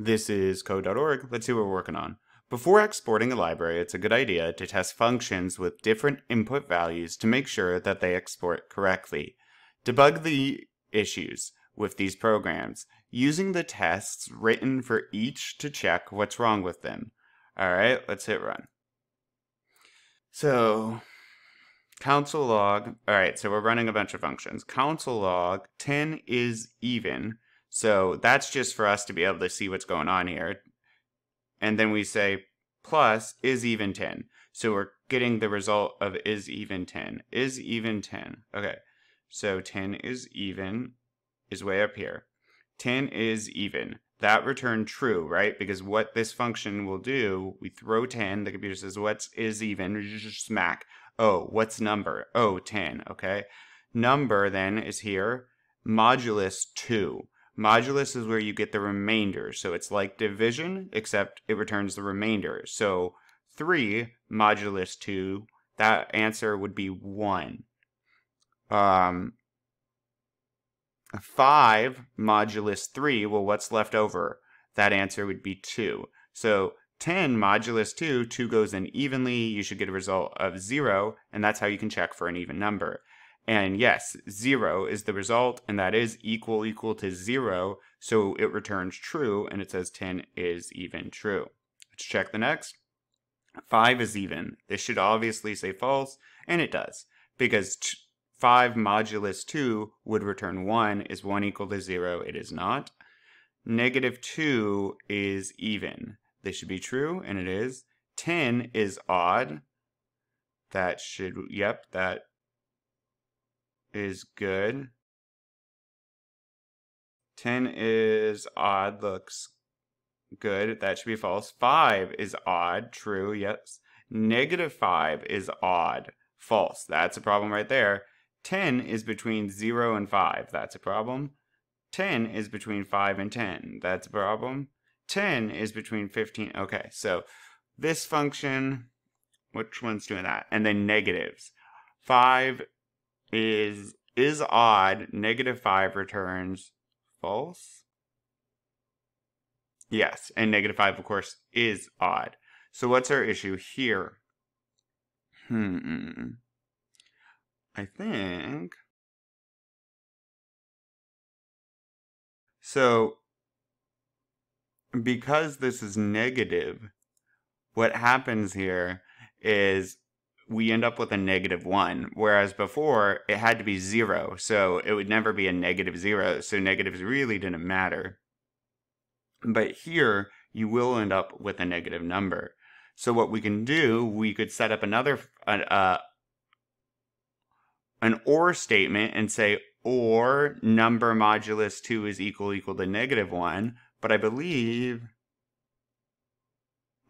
This is Code.org. Let's see what we're working on. Before exporting a library, it's a good idea to test functions with different input values to make sure that they export correctly. Debug the issues with these programs using the tests written for each to check what's wrong with them. All right, let's hit run. So, console log. All right, so we're running a bunch of functions. Console log 10 is even. So that's just for us to be able to see what's going on here. And then we say plus is even 10. So we're getting the result of is even 10. Is even 10. Okay. So 10 is even is way up here. 10 is even. That returned true, right? Because what this function will do, we throw 10. The computer says, what's is even? Smack. Oh, what's number? Oh, 10. Okay. Number then is here. Modulus 2. Modulus is where you get the remainder. So it's like division, except it returns the remainder. So 3 modulus 2, that answer would be 1. 5 modulus 3, well, what's left over? That answer would be 2. So 10 modulus 2, 2 goes in evenly. You should get a result of 0, and that's how you can check for an even number. And yes, 0 is the result, and that is equal to 0, so it returns true, and it says 10 is even true. Let's check the next. 5 is even. This should obviously say false, and it does, because 5 modulus 2 would return 1. Is 1 equal to 0? It is not. Negative 2 is even. This should be true, and it is. 10 is odd. That should, yep, that is good. 10 is odd, looks good. That should be false. 5 is odd, true, yes. Negative 5 is odd, false. That's a problem right there. 10 is between 0 and 5. That's a problem. 10 is between 5 and 10. That's a problem. 10 is between 15. Okay, so this function, which one's doing that? And then negatives. 5 is odd, negative 5 returns false. Yes, and negative 5, of course, is odd. So what's our issue here? I think. So, because this is negative, what happens here is we end up with a negative 1, whereas before it had to be 0, so it would never be a negative 0, so negatives really didn't matter. But here, you will end up with a negative number. So what we can do, we could set up another an OR statement and say OR number modulus 2 is equal to negative 1, but I believe,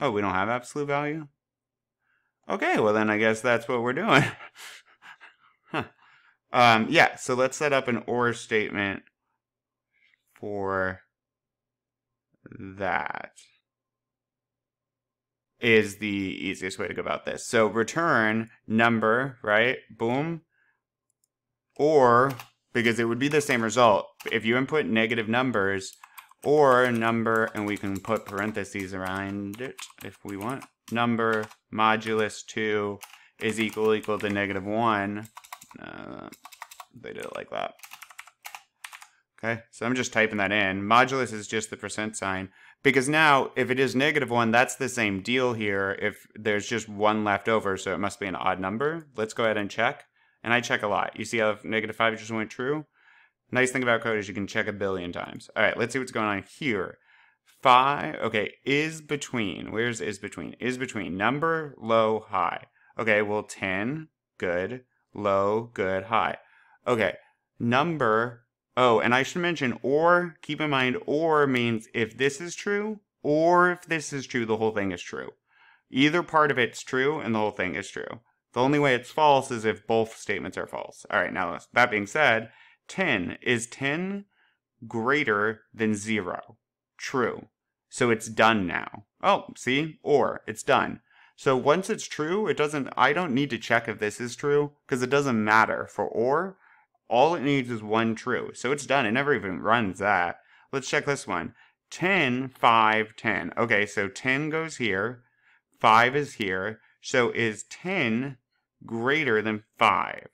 oh, we don't have absolute value? Okay, well then I guess that's what we're doing. Huh. Yeah, so let's set up an OR statement for that is the easiest way to go about this. So return number, right? Boom. Or, because it would be the same result, if you input negative numbers, or number, and we can put parentheses around it if we want. Number modulus 2 is equal to negative 1. They did it like that. Okay, so I'm just typing that in. Modulus is just the percent sign. Because now, if it is negative 1, that's the same deal here. If there's just 1 left over, so it must be an odd number. Let's go ahead and check. And I check a lot. You see how negative 5 just went true? Nice thing about code is you can check a billion times. All right, let's see what's going on here. 5, okay, is between. Where's is between? Is between. Number, low, high. Okay, well, 10, good. Low, good, high. Okay, number, oh, and I should mention or. Keep in mind or means if this is true or if this is true, the whole thing is true. Either part of it's true and the whole thing is true. The only way it's false is if both statements are false. All right, now that being said, 10 is 10 greater than 0. True. So it's done now. Oh, see? Or it's done. So once it's true, it doesn't, I don't need to check if this is true because it doesn't matter for or. All it needs is one true. So it's done. It never even runs that. Let's check this one. 10, 5, 10. Okay, so 10 goes here, 5 is here. So is 10 greater than 5?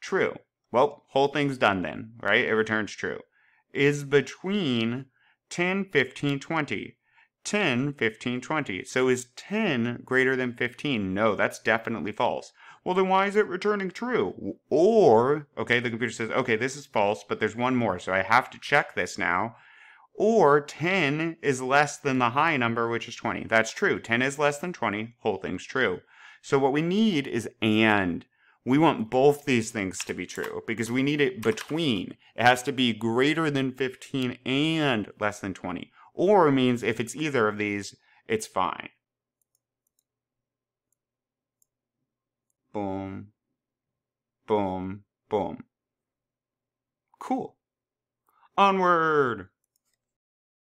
True. Well, whole thing's done then, right? It returns true. Is between 10, 15, 20. 10, 15, 20. So is 10 greater than 15? No, that's definitely false. Well, then why is it returning true? Or, okay, the computer says, okay, this is false, but there's one more, so I have to check this now. Or 10 is less than the high number, which is 20. That's true. 10 is less than 20. Whole thing's true. So what we need is and. We want both these things to be true because we need it between. It has to be greater than 15 and less than 20. Or means if it's either of these, it's fine. Boom, boom, boom. Cool. Onward!